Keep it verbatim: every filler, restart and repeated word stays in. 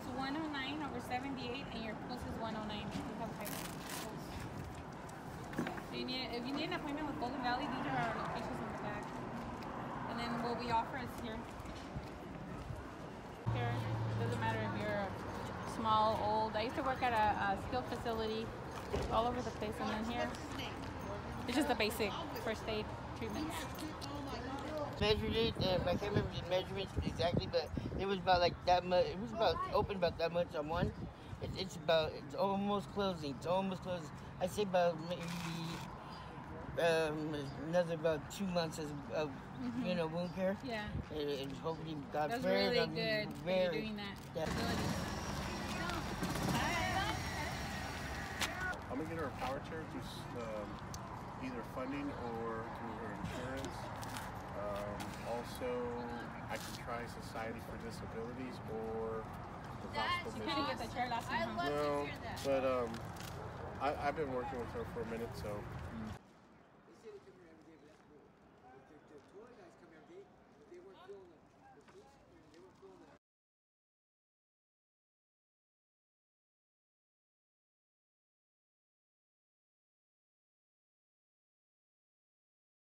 It's one oh nine over seventy-eight, and your post is one oh nine if you have high post. So you need, if you need an appointment with Golden Valley, these are our locations in the back. And then what we offer is here. Here, it doesn't matter if you're small, old. I used to work at a, a skilled facility all over the place, and then here, it's just the basic first aid treatments. Measured it, and I can't remember the measurements exactly, but it was about like that much. It was about open about that much on one. It, it's about, it's almost closing. It's almost closing. I say about maybe um, another about two months of, of mm-hmm. you know, wound care. Yeah. And, and hopefully, God That's very, really good. Very doing that. that. I'm gonna get her a power chair through um, either funding or through her insurance. Um, also, I can try Society for Disabilities or the Gospel Mission. You couldn't get the chair last time. I love to hear that. But um, I, I've been working with her for a minute, so